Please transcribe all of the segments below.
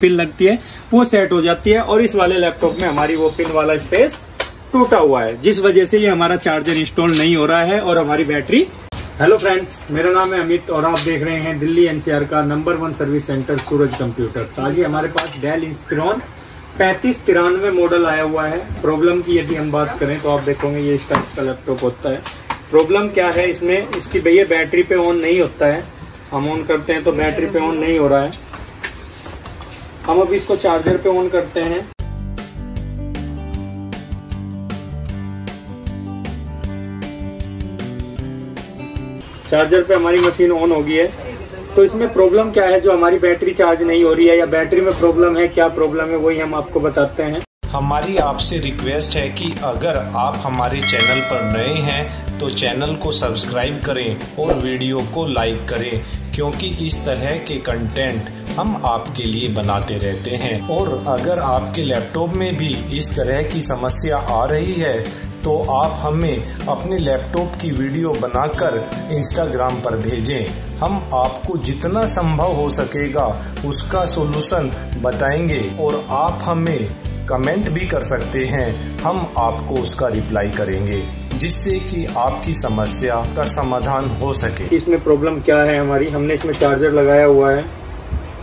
Pin लगती है वो सेट हो जाती है और इस वाले लैपटॉप में हमारी वो पिन वाला स्पेस टूटा हुआ है, जिस वजह से ये हमारा चार्जर इंस्टॉल नहीं हो रहा है और हमारी बैटरी। हेलो फ्रेंड्स, मेरा नाम है अमित और आप देख रहे हैं दिल्ली एनसीआर का number 1 service centre Suraj computers. आज ही हमारे पास डेल इंस्पिरॉन 3593 मॉडल आया हुआ है। प्रॉब्लम की यदि हम बात करें तो आप देखोगे ये इस टाइप का लैपटॉप होता है। प्रॉब्लम क्या है इसमें, इसकी भैया बैटरी पे ऑन नहीं होता है, हम ऑन करते हैं तो बैटरी पे ऑन नहीं हो रहा है। हम अब इसको चार्जर पे ऑन करते हैं। चार्जर पे हमारी मशीन ऑन हो गई है। तो इसमें प्रॉब्लम क्या है, जो हमारी बैटरी चार्ज नहीं हो रही है या बैटरी में प्रॉब्लम है, क्या प्रॉब्लम है वही हम आपको बताते हैं। हमारी आपसे रिक्वेस्ट है कि अगर आप हमारे चैनल पर नए हैं तो चैनल को सब्सक्राइब करें और वीडियो को लाइक करें, क्योंकि इस तरह के कंटेंट हम आपके लिए बनाते रहते हैं। और अगर आपके लैपटॉप में भी इस तरह की समस्या आ रही है तो आप हमें अपने लैपटॉप की वीडियो बनाकर इंस्टाग्राम पर भेजें। हम आपको जितना संभव हो सकेगा उसका सॉल्यूशन बताएंगे और आप हमें कमेंट भी कर सकते हैं, हम आपको उसका रिप्लाई करेंगे जिससे कि आपकी समस्या का समाधान हो सके। इसमें प्रॉब्लम क्या है हमारी, हमने इसमें चार्जर लगाया हुआ है।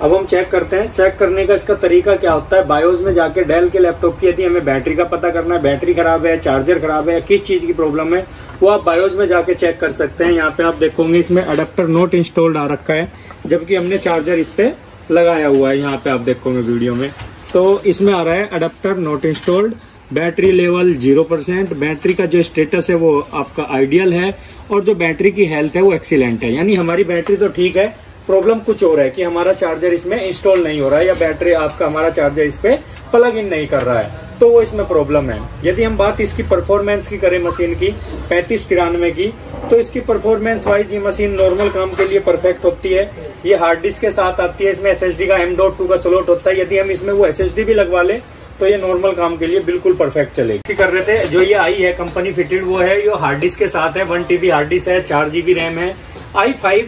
अब हम चेक करते हैं। चेक करने का इसका तरीका क्या होता है, बायोस में जाके डेल के लैपटॉप की यदि हमें बैटरी का पता करना है, बैटरी खराब है, चार्जर खराब है, किस चीज़ की प्रॉब्लम है, वो आप बायोस में जाके चेक कर सकते हैं। यहाँ पे आप देखोगे इसमें अडेप्टर नॉट इंस्टॉल्ड आ रखा है, जबकि हमने चार्जर इस पे लगाया हुआ है। यहाँ पे आप देखोगे वीडियो में तो इसमें आ रहा है adapter not installed, battery level 0%, battery का जो स्टेटस है वो आपका आइडियल है और जो बैटरी की हेल्थ है वो एक्सीलेंट है। यानी हमारी बैटरी तो ठीक है, प्रॉब्लम कुछ और है कि हमारा चार्जर इसमें इंस्टॉल नहीं हो रहा है या बैटरी आपका हमारा चार्जर इस पे प्लग इन नहीं कर रहा है, तो वो इसमें प्रॉब्लम है। यदि हम बात इसकी परफॉर्मेंस की करें मशीन की 3593 की, तो इसकी परफॉर्मेंस वाइज ये मशीन नॉर्मल काम के लिए परफेक्ट होती है। ये हार्ड डिस्क के साथ आती है, इसमें SSD का M.2 का स्लॉट होता है। यदि हम इसमें वो SSD भी लगवा ले तो ये नॉर्मल काम के लिए बिल्कुल परफेक्ट चलेगी। कर रहे थे जो ये आई है कंपनी फिटेड, वो है जो हार्ड डिस्क के साथ है, 1 TB हार्ड डिस्क है, 4 GB रैम है, i5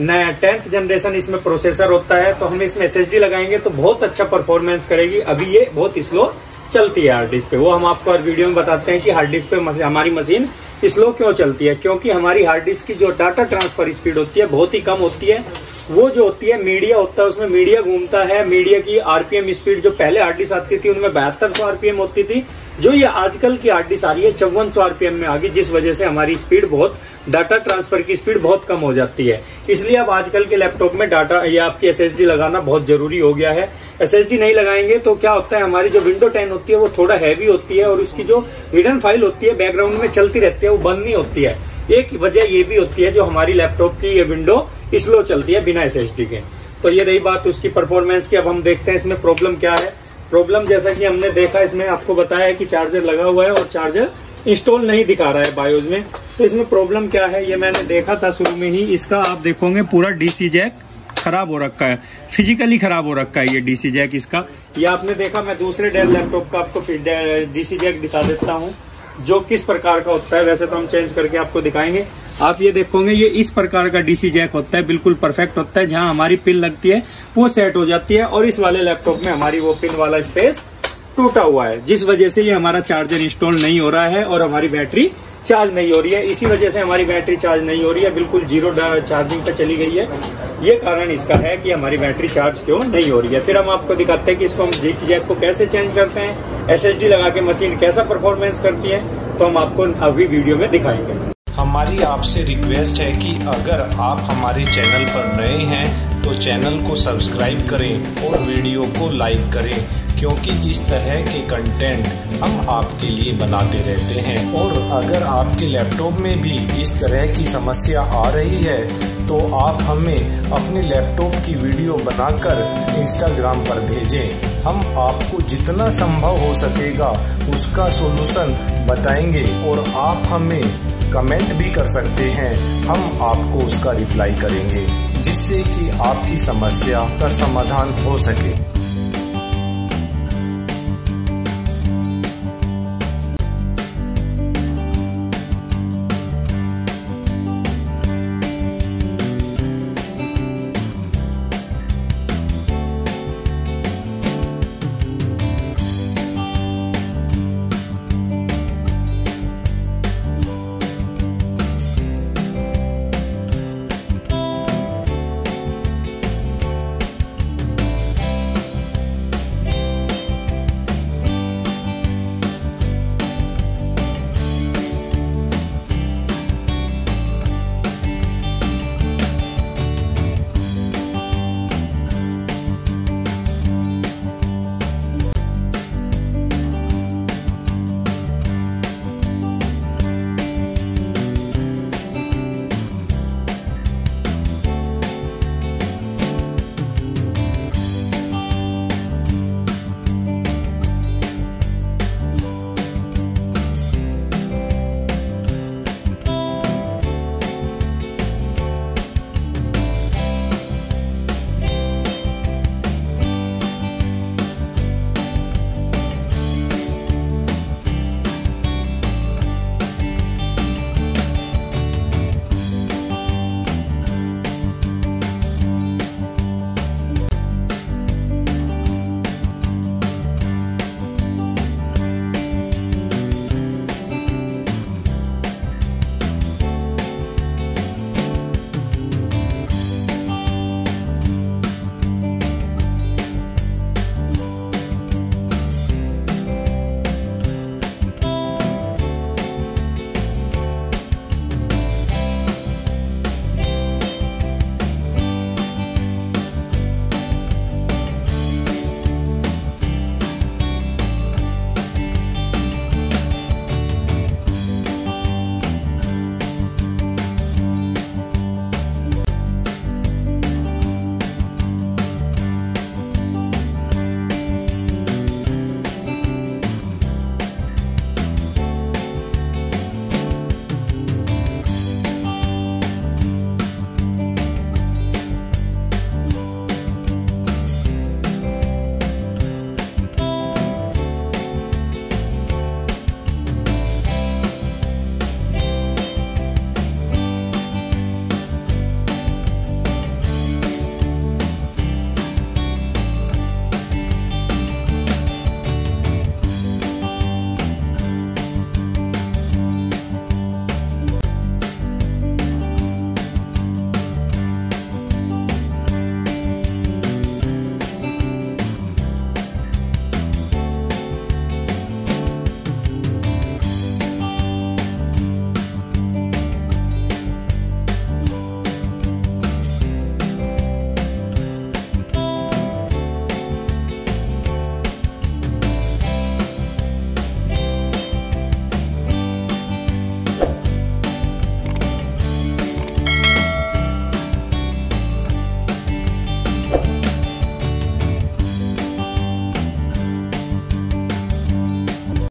नया 10th जनरेशन इसमें प्रोसेसर होता है। तो हम इसमें SSD लगाएंगे तो बहुत अच्छा परफॉर्मेंस करेगी। अभी ये बहुत स्लो चलती है हार्ड डिस्क पे, वो हम आपको हर वीडियो में बताते हैं कि हार्ड डिस्क पे हमारी मशीन स्लो क्यों चलती है, क्योंकि हमारी हार्ड डिस्क की जो डाटा ट्रांसफर स्पीड होती है बहुत ही कम होती है। वो जो होती है मीडिया होता है, उसमें मीडिया घूमता है। मीडिया की RPM स्पीड जो पहले हार्ड डिस्क आती थी उनमें 7200 RPM होती थी, जो ये आजकल की हार्ड डिस्क आ रही है 5400 RPM में आ गई, जिस वजह से हमारी स्पीड बहुत, डाटा ट्रांसफर की स्पीड बहुत कम हो जाती है। इसलिए अब आजकल के लैपटॉप में डाटा या आपकी SSD लगाना बहुत जरूरी हो गया है। SSD नहीं लगाएंगे तो क्या होता है, हमारी जो विंडो 10 होती है वो थोड़ा हैवी होती है और उसकी जो हिडन फाइल होती है बैकग्राउंड में चलती रहती है, वो बंद नहीं होती है। एक वजह ये भी होती है जो हमारी लैपटॉप की ये विंडो स्लो चलती है बिना SSD के। तो ये रही बात उसकी परफॉर्मेंस की। अब हम देखते हैं इसमें प्रॉब्लम क्या है। प्रॉब्लम जैसा कि हमने देखा, इसमें आपको बताया है कि चार्जर लगा हुआ है और चार्जर इंस्टॉल नहीं दिखा रहा है बायोस में। तो इसमें प्रॉब्लम क्या है ये मैंने देखा था शुरू में ही। इसका आप देखोगे पूरा DC जैक खराब हो रखा है, फिजिकली खराब हो रखा है ये DC जैक इसका। ये आपने देखा, मैं दूसरे डेल लैपटॉप का आपको DC जैक दिखा देता हूँ जो किस प्रकार का होता है। वैसे तो हम चेंज करके आपको दिखाएंगे। आप ये देखोगे ये इस प्रकार का DC जैक होता है, बिल्कुल परफेक्ट होता है। जहां हमारी पिन लगती है वो सेट हो जाती है और इस वाले लैपटॉप में हमारी वो पिन वाला स्पेस टूटा हुआ है, जिस वजह से ये हमारा चार्जर इंस्टॉल नहीं हो रहा है और हमारी बैटरी चार्ज नहीं हो रही है। इसी वजह से हमारी बैटरी चार्ज नहीं हो रही है, बिल्कुल जीरो चार्जिंग पर चली गई है। ये कारण इसका है कि हमारी बैटरी चार्ज क्यों नहीं हो रही है। फिर हम आपको दिखाते हैं कि इसको हम DC जैक को कैसे चेंज करते हैं, SSD लगा के मशीन कैसा परफॉर्मेंस करती है, तो हम आपको अभी वीडियो में दिखाएंगे। हमारी आपसे रिक्वेस्ट है कि अगर आप हमारे चैनल पर नए हैं तो चैनल को सब्सक्राइब करें और वीडियो को लाइक करें, क्योंकि इस तरह के कंटेंट हम आपके लिए बनाते रहते हैं। और अगर आपके लैपटॉप में भी इस तरह की समस्या आ रही है तो आप हमें अपने लैपटॉप की वीडियो बनाकर इंस्टाग्राम पर भेजें, हम आपको जितना संभव हो सकेगा उसका सॉल्यूशन बताएंगे और आप हमें कमेंट भी कर सकते हैं, हम आपको उसका रिप्लाई करेंगे जिससे कि आपकी समस्या का समाधान हो सके।